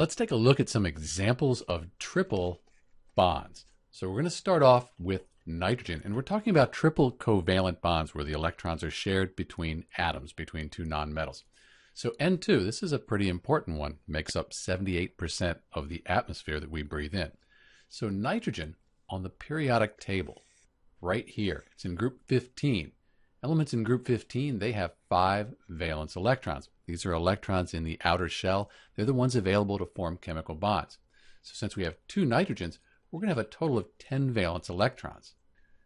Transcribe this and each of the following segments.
Let's take a look at some examples of triple bonds. So we're going to start off with nitrogen, and we're talking about triple covalent bonds where the electrons are shared between atoms, between two nonmetals. So N2, this is a pretty important one, makes up 78% of the atmosphere that we breathe in. So nitrogen on the periodic table right here, it's in group 15. Elements in group 15, they have 5 valence electrons. These are electrons in the outer shell. They're the ones available to form chemical bonds. So since we have 2 nitrogens, we're going to have a total of 10 valence electrons.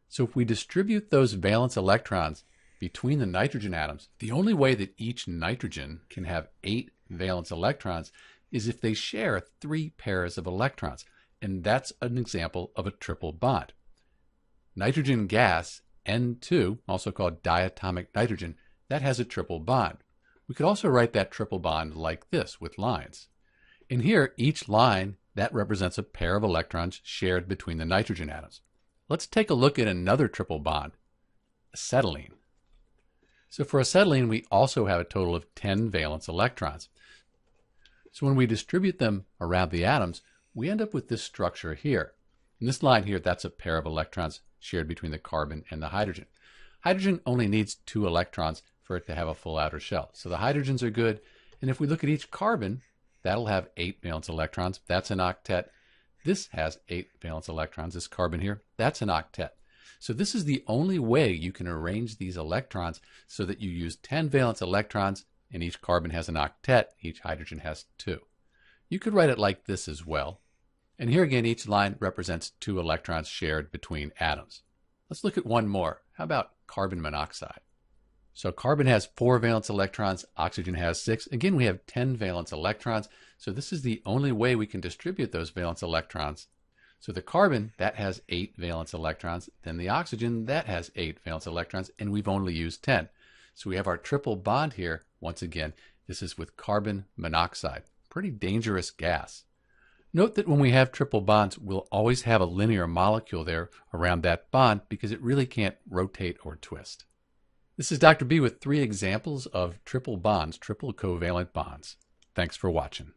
So if we distribute those valence electrons between the nitrogen atoms, the only way that each nitrogen can have 8 valence electrons is if they share 3 pairs of electrons. And that's an example of a triple bond. Nitrogen gas, N2, also called diatomic nitrogen, that has a triple bond. We could also write that triple bond like this with lines. And here, each line, that represents a pair of electrons shared between the nitrogen atoms. Let's take a look at another triple bond, acetylene. So for acetylene, we also have a total of 10 valence electrons. So when we distribute them around the atoms, we end up with this structure here. In this line here, that's a pair of electrons shared between the carbon and the hydrogen. Hydrogen only needs 2 electrons for it to have a full outer shell. So the hydrogens are good. And if we look at each carbon, that'll have 8 valence electrons. That's an octet. This has 8 valence electrons. This carbon here, that's an octet. So this is the only way you can arrange these electrons so that you use 10 valence electrons, and each carbon has an octet. Each hydrogen has 2. You could write it like this as well. And here again, each line represents 2 electrons shared between atoms. Let's look at one more. How about carbon monoxide? So carbon has 4 valence electrons, oxygen has 6. Again, we have 10 valence electrons. So this is the only way we can distribute those valence electrons. So the carbon, that has 8 valence electrons. Then the oxygen, that has 8 valence electrons. And we've only used 10. So we have our triple bond here. Once again, this is with carbon monoxide. Pretty dangerous gas. Note that when we have triple bonds, we'll always have a linear molecule there around that bond because it really can't rotate or twist. This is Dr. B with 3 examples of triple bonds, triple covalent bonds. Thanks for watching.